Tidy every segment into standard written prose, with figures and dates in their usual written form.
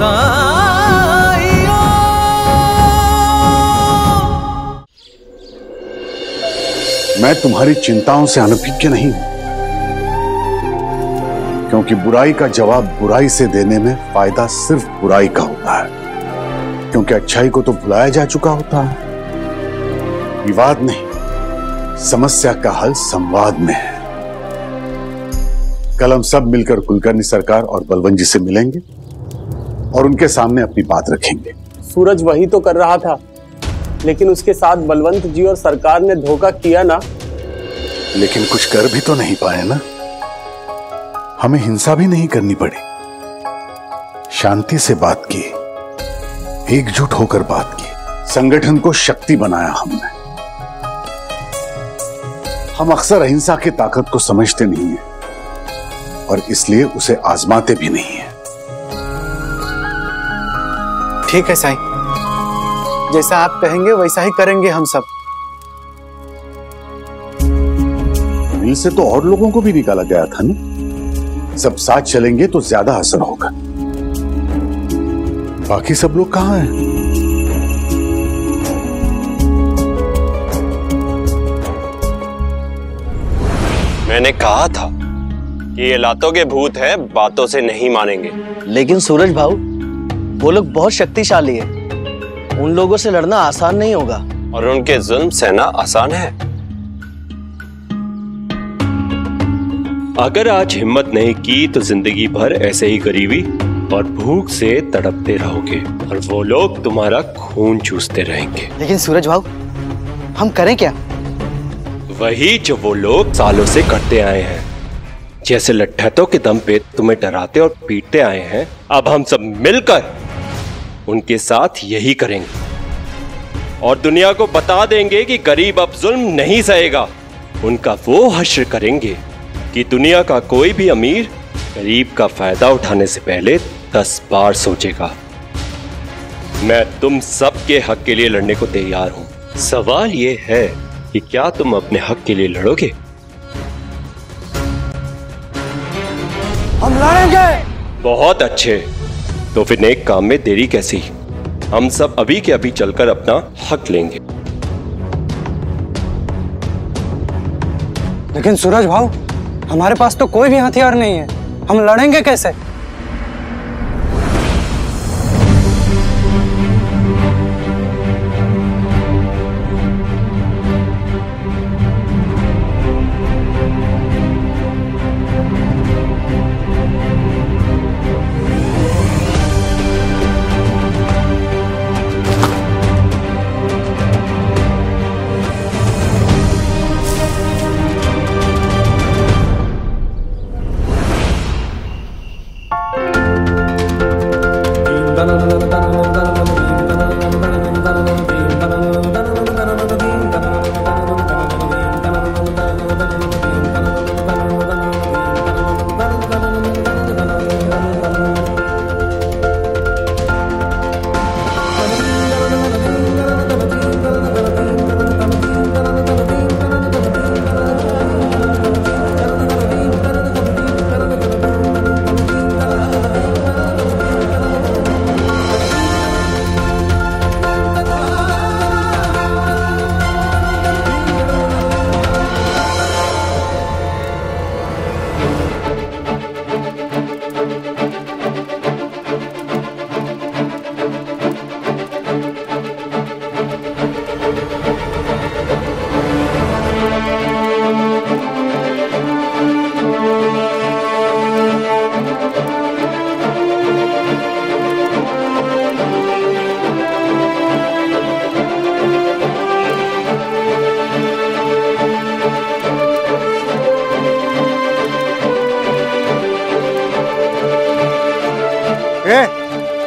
साईं। मैं तुम्हारी चिंताओं से अनभिज्ञ नहीं हूं, क्योंकि बुराई का जवाब बुराई से देने में फायदा सिर्फ बुराई का होता है, क्योंकि अच्छाई को तो भुलाया जा चुका होता है। विवाद नहीं, समस्या का हल संवाद में है। कल हम सब मिलकर कुलकर्णी सरकार और बलवंजी से मिलेंगे और उनके सामने अपनी बात रखेंगे। सूरज वही तो कर रहा था, लेकिन उसके साथ बलवंत जी और सरकार ने धोखा किया ना। लेकिन कुछ कर भी तो नहीं पाए ना। हमें हिंसा भी नहीं करनी पड़ी, शांति से बात की, एकजुट होकर बात की, संगठन को शक्ति बनाया हमने। हम अक्सर अहिंसा की ताकत को समझते नहीं है और इसलिए उसे आजमाते भी नहीं है। ठीक है साईं, जैसा आप कहेंगे वैसा ही करेंगे हम सब। मिल से तो और लोगों को भी निकाला गया था ना। सब साथ चलेंगे तो ज्यादा असर होगा। बाकी सब लोग कहाँ हैं? मैंने कहा था ये लातों के भूत हैं, बातों से नहीं मानेंगे। लेकिन सूरज भाऊ, वो लोग बहुत शक्तिशाली हैं। उन लोगों से लड़ना आसान नहीं होगा और उनके जुल्म सहना आसान है। अगर आज हिम्मत नहीं की तो जिंदगी भर ऐसे ही गरीबी और भूख से तड़पते रहोगे और वो लोग तुम्हारा खून चूसते रहेंगे। लेकिन सूरज भाऊ, हम करें क्या? वही जो वो लोग सालों से करते आए हैं, जैसे लट्ठतों के दम पे तुम्हें डराते और पीटते आए हैं। अब हम सब मिलकर उनके साथ यही करेंगे और दुनिया को बता देंगे कि गरीब अब जुल्म नहीं सहेगा। उनका वो हश्र करेंगे कि दुनिया का कोई भी अमीर गरीब का फायदा उठाने से पहले 10 बार सोचेगा। मैं तुम सबके हक के लिए लड़ने को तैयार हूँ। सवाल ये है कि क्या तुम अपने हक के लिए लड़ोगे? हम लड़ेंगे। बहुत अच्छे, तो फिर नेक काम में देरी कैसी? हम सब अभी के अभी चलकर अपना हक लेंगे। लेकिन सूरज भाऊ, हमारे पास तो कोई भी हथियार नहीं है, हम लड़ेंगे कैसे?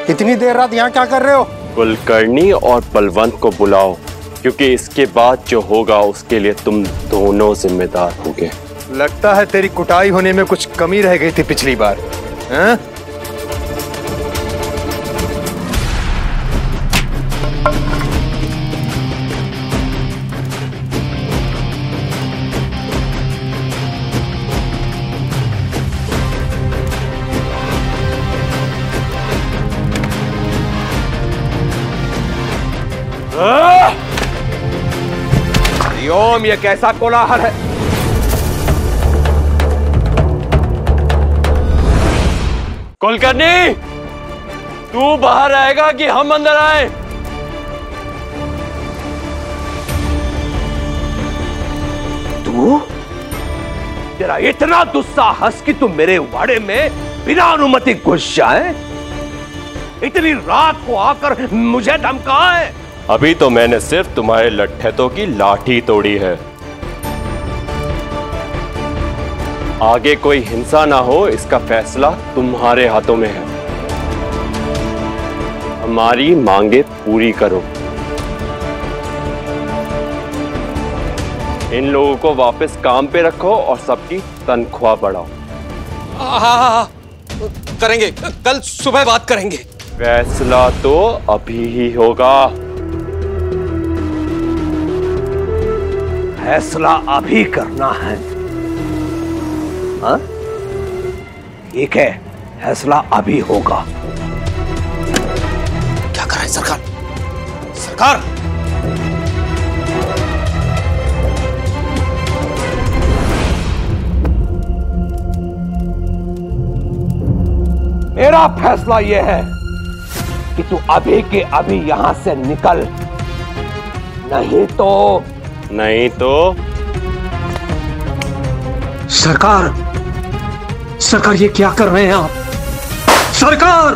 इतनी देर रात यहाँ क्या कर रहे हो? कुलकर्णी और बलवंत को बुलाओ, क्योंकि इसके बाद जो होगा उसके लिए तुम दोनों जिम्मेदार होगे। लगता है तेरी कुटाई होने में कुछ कमी रह गई थी पिछली बार, हाँ? हरिओम, ये कैसा कोलाहल है? कुलकर्णी, तू बाहर आएगा कि हम अंदर आए? तू, तेरा इतना दुस्साहस कि तू मेरे वाड़े में बिना अनुमति घुस जाए? इतनी रात को आकर मुझे धमकाए? अभी तो मैंने सिर्फ तुम्हारे लट्ठेतों की लाठी तोड़ी है। आगे कोई हिंसा ना हो, इसका फैसला तुम्हारे हाथों में है। हमारी मांगे पूरी करो। इन लोगों को वापस काम पे रखो और सबकी तनख्वाह बढ़ाओ। हाँ, करेंगे, कल सुबह बात करेंगे। फैसला तो अभी ही होगा। फैसला अभी करना है। हाँ, ठीक है, फैसला अभी होगा। क्या कर रही सरकार? सरकार, मेरा फैसला यह है कि तू अभी के अभी यहां से निकल, नहीं तो सरकार ये क्या कर रहे हैं आप? सरकार,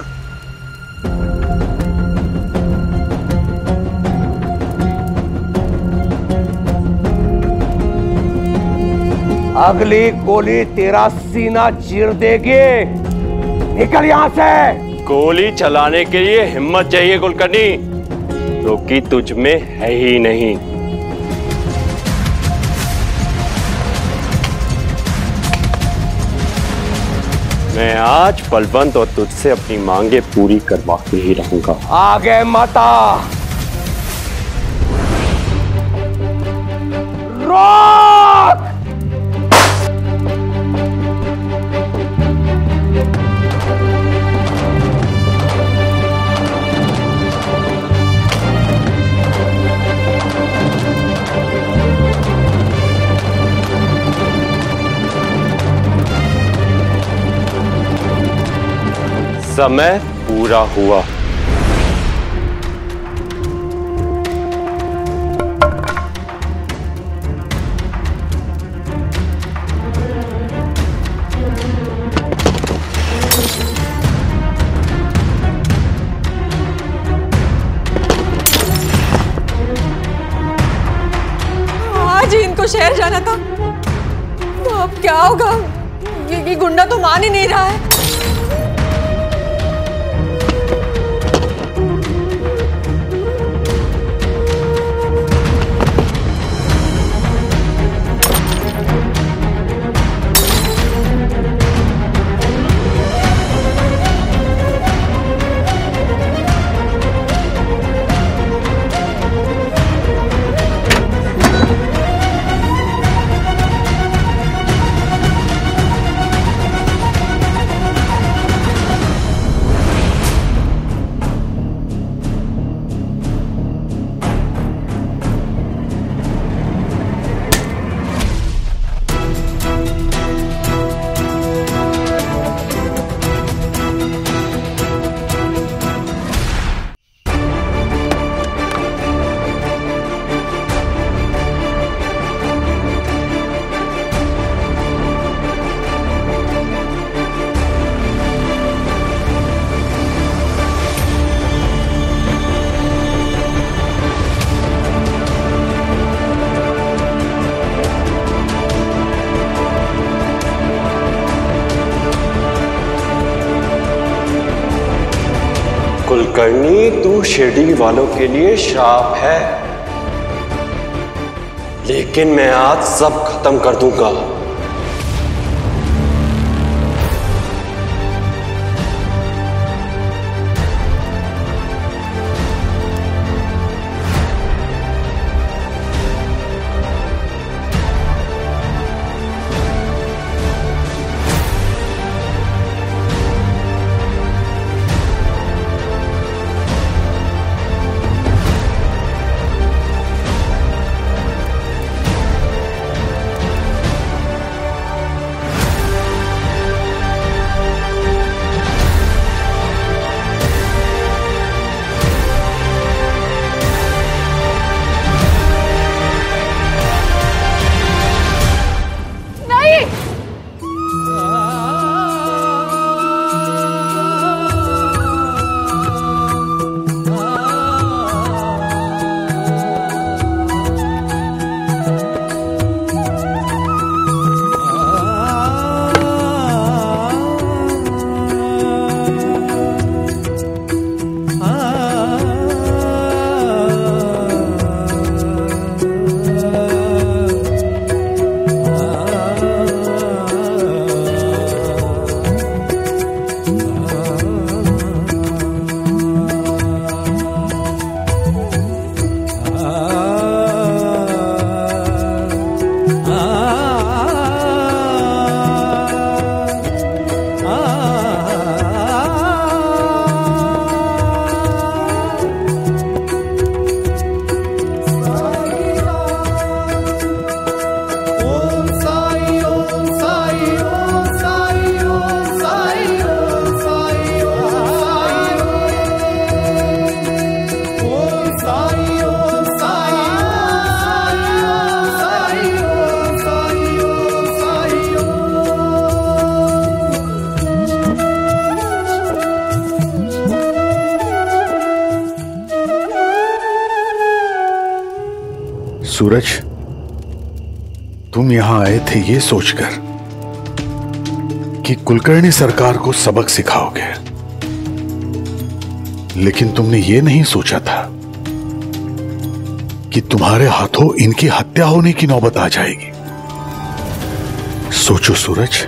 अगली गोली तेरा सीना चीर देगी। निकल यहां से। गोली चलाने के लिए हिम्मत चाहिए कुलकर्णी, जो कि तुझ में है ही नहीं। मैं आज बलवंत और तुझसे अपनी मांगे पूरी करवा के ही रहूंगा। आगे मत आ। रोक! समय पूरा हुआ। आज ही इनको शहर जाना था, तो अब क्या होगा? ये गुंडा तो मान ही नहीं रहा है। कुलकर्णी, तू शिरडी वालों के लिए श्राप है, लेकिन मैं आज सब खत्म कर दूंगा। सूरज, तुम यहां आए थे ये सोचकर कि कुलकर्णी सरकार को सबक सिखाओगे, लेकिन तुमने ये नहीं सोचा था कि तुम्हारे हाथों इनकी हत्या होने की नौबत आ जाएगी। सोचो सूरज,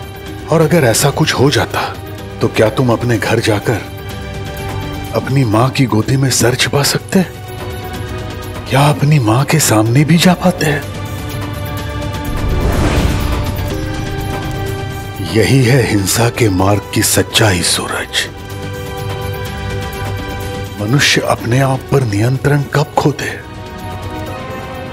और अगर ऐसा कुछ हो जाता तो क्या तुम अपने घर जाकर अपनी मां की गोदी में सर छिपा सकते, या अपनी मां के सामने भी जा पाते हैं? यही है हिंसा के मार्ग की सच्चाई सूरज। मनुष्य अपने आप पर नियंत्रण कब खोते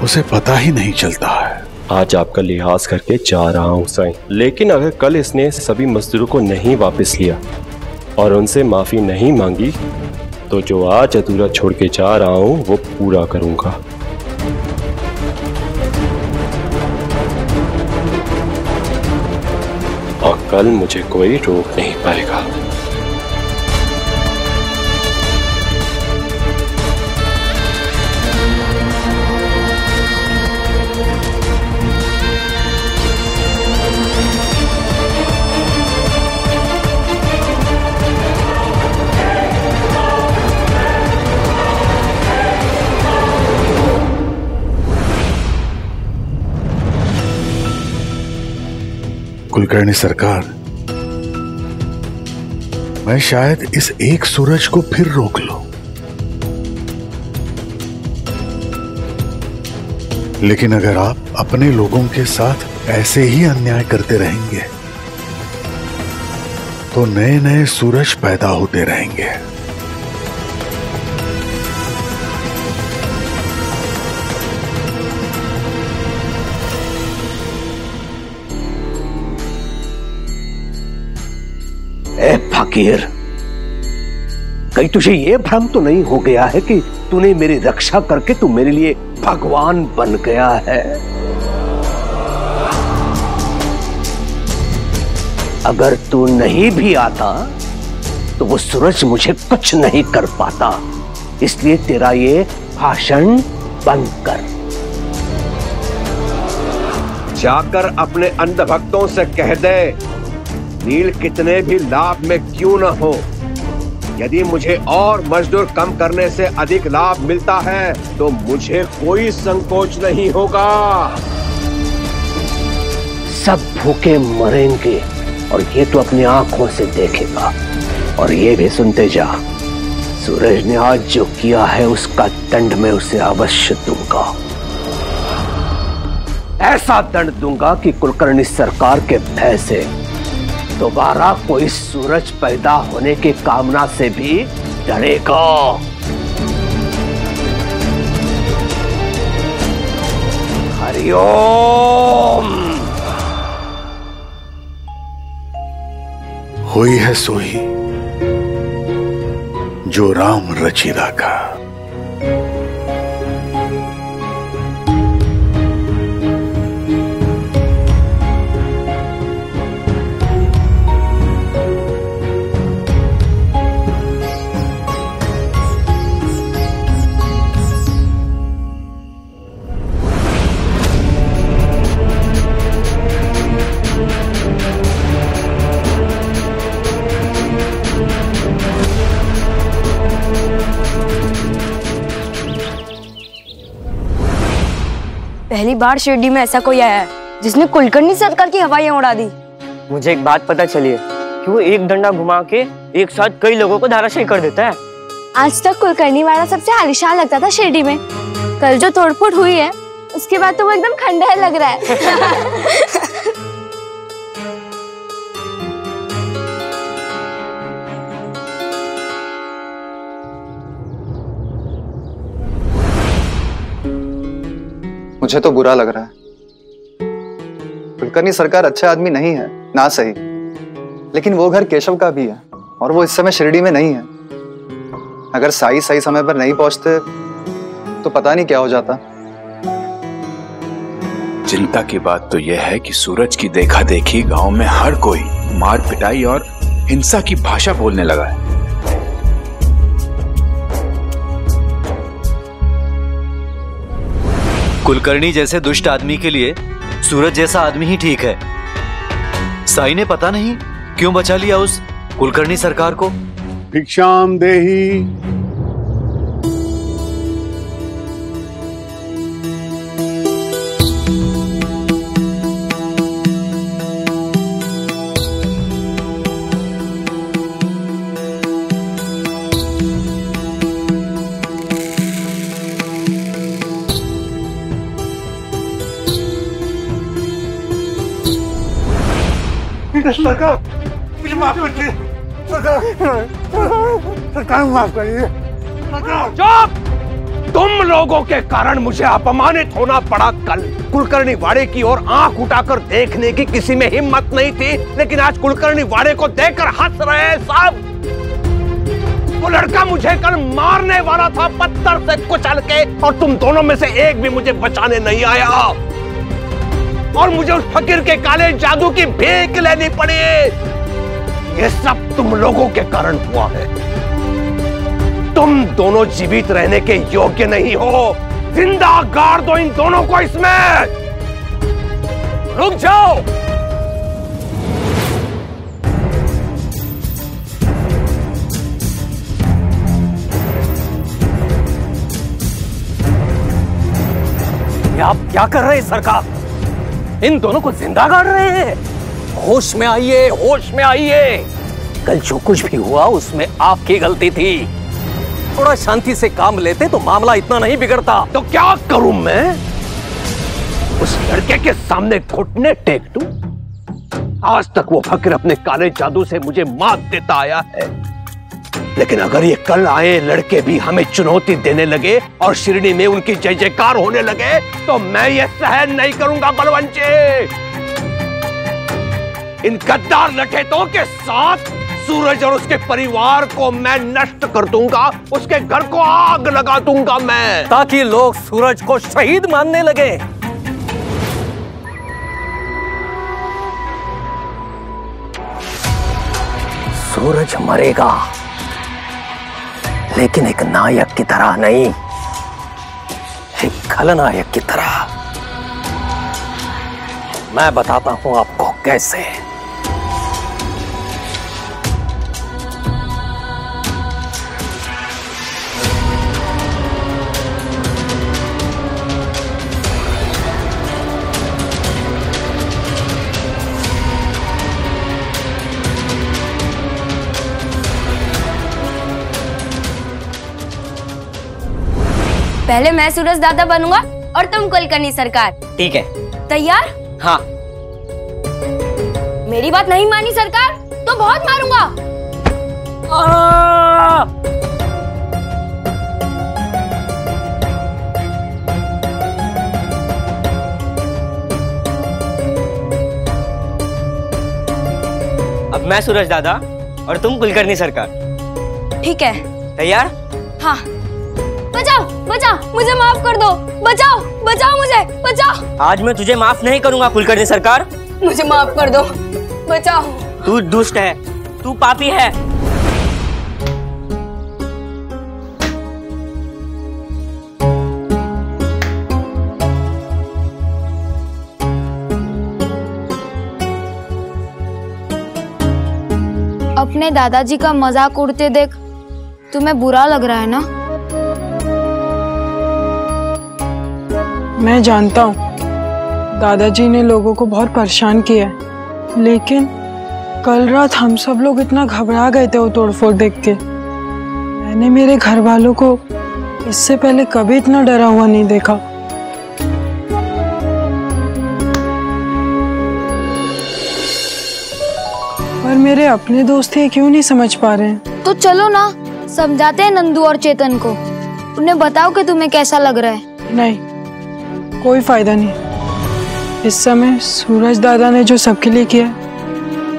उसे पता ही नहीं चलता है। आज आपका लिहाज करके जा रहा हूँ साई, लेकिन अगर कल इसने सभी मजदूरों को नहीं वापस लिया और उनसे माफी नहीं मांगी तो जो आज अधूरा छोड़ के जा रहा हूँ वो पूरा करूँगा। और कल मुझे कोई रोक नहीं पाएगा। कुलकर्णी सरकार, मैं शायद इस एक सूरज को फिर रोक लूं, लेकिन अगर आप अपने लोगों के साथ ऐसे ही अन्याय करते रहेंगे तो नए नए सूरज पैदा होते रहेंगे। ए फकीर, कहीं तुझे ये भ्रम तो नहीं हो गया है कि तूने मेरी रक्षा करके तू मेरे लिए भगवान बन गया है? अगर तू नहीं भी आता तो वो सूरज मुझे कुछ नहीं कर पाता, इसलिए तेरा ये भाषण बंद कर। जाकर अपने अंधभक्तों से कह दे, नील कितने भी लाभ में क्यों ना हो, यदि मुझे और मजदूर कम करने से अधिक लाभ मिलता है तो मुझे कोई संकोच नहीं होगा। सब भूखे मरेंगे और ये तो अपनी आंखों से देखेगा। और ये भी सुनते जा, सूरज ने आज जो किया है उसका दंड मैं उसे अवश्य दूंगा। ऐसा दंड दूंगा कि कुलकर्णी सरकार के भय से दोबारा कोई सूरज पैदा होने की कामना से भी डरेगा। हरिओम। हुई है सोई जो राम रची राखा। पहली बार शिरडी में ऐसा कोई आया है जिसने कुलकर्णी सरकार की हवाएं उड़ा दी। मुझे एक बात पता चली है कि वो एक डंडा घुमा के एक साथ कई लोगों को धाराशायी कर देता है। आज तक कुलकर्णी वाला सबसे आलिशान लगता था शिरडी में, कल जो तोड़फोड़ हुई है उसके बाद तो वो एकदम खंडहर लग रहा है। मुझे तो बुरा लग रहा है। कुलकर्णी सरकार अच्छा आदमी नहीं है ना सही, लेकिन वो घर केशव का भी है और वो इस समय शिरडी में नहीं है। अगर साई सही समय पर नहीं पहुंचते तो पता नहीं क्या हो जाता। चिंता की बात तो यह है कि सूरज की देखा देखी गांव में हर कोई मार पिटाई और हिंसा की भाषा बोलने लगा है। कुलकर्णी जैसे दुष्ट आदमी के लिए सूरज जैसा आदमी ही ठीक है। साई ने पता नहीं क्यों बचा लिया उस कुलकर्णी सरकार को। भिक्षाम देहि। सरकार मुझे माफ कर दे। सरकार माफ करिए। चुप! तुम लोगों के कारण मुझे अपमानित होना पड़ा। कल कुलकर्णी वाड़े की ओर आंख उठाकर देखने की किसी में हिम्मत नहीं थी, लेकिन आज कुलकर्णी वाड़े को देखकर हंस रहे हैं सब। वो लड़का मुझे कल मारने वाला था पत्थर से कुचल के, और तुम दोनों में से एक भी मुझे बचाने नहीं आया, और मुझे उस फकीर के काले जादू की भीख लेनी पड़ी। ये सब तुम लोगों के कारण हुआ है। तुम दोनों जीवित रहने के योग्य नहीं हो। जिंदा गाड़ दो इन दोनों को इसमें। रुक जाओ। आप क्या कर रहे हैं सरकार? इन दोनों को जिंदा गाड़ रहे हैं। होश में आइए, होश में आइए। कल जो कुछ भी हुआ उसमें आपकी गलती थी। थोड़ा शांति से काम लेते तो मामला इतना नहीं बिगड़ता। तो क्या करूं मैं? उस लड़के के सामने घुटने टेक दूं? आज तक वो फकीर अपने काले जादू से मुझे मात देता आया है, लेकिन अगर ये कल आए लड़के भी हमें चुनौती देने लगे और शिरडी में उनकी जय जयकार होने लगे तो मैं ये सहन नहीं करूंगा बलवंजी। इन गद्दार लठेतों के साथ सूरज और उसके परिवार को मैं नष्ट कर दूंगा। उसके घर को आग लगा दूंगा मैं, ताकि लोग सूरज को शहीद मानने लगे। सूरज मरेगा, लेकिन एक नायक की तरह नहीं, एक खलनायक की तरह। मैं बताता हूं आपको कैसे। पहले मैं सूरज दादा बनूंगा और तुम कुलकर्णी सरकार। ठीक है, तैयार? हाँ। मेरी बात नहीं मानी सरकार तो बहुत मारूंगा। अब मैं सूरज दादा और तुम कुलकर्णी सरकार। ठीक है, तैयार? हाँ। बचाओ, बचाओ, मुझे माफ कर दो। बचाओ, बचाओ मुझे, बचाओ। आज मैं तुझे माफ नहीं करूंगा कुलकर्णी सरकार। मुझे माफ कर दो, बचाओ। तू दुष्ट है, तू पापी है। अपने दादाजी का मजाक उड़ते देख तुम्हें बुरा लग रहा है ना? मैं जानता हूँ दादाजी ने लोगों को बहुत परेशान किया, लेकिन कल रात हम सब लोग इतना घबरा गए थे वो तोड़फोड़ देख के। मैंने मेरे घर वालों को इससे पहले कभी इतना डरा हुआ नहीं देखा। पर मेरे अपने दोस्त ये क्यों नहीं समझ पा रहे हैं? तो चलो ना, समझाते हैं नंदू और चेतन को। उन्हें बताओ कि तुम्हें कैसा लग रहा है। नहीं, कोई फायदा नहीं। इस समय सूरज दादा ने जो सबके लिए किया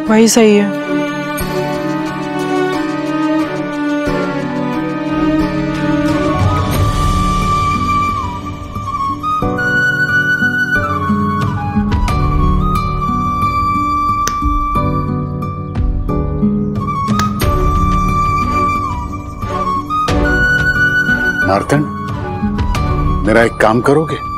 वही सही है। मार्तंड, मेरा एक काम करोगे?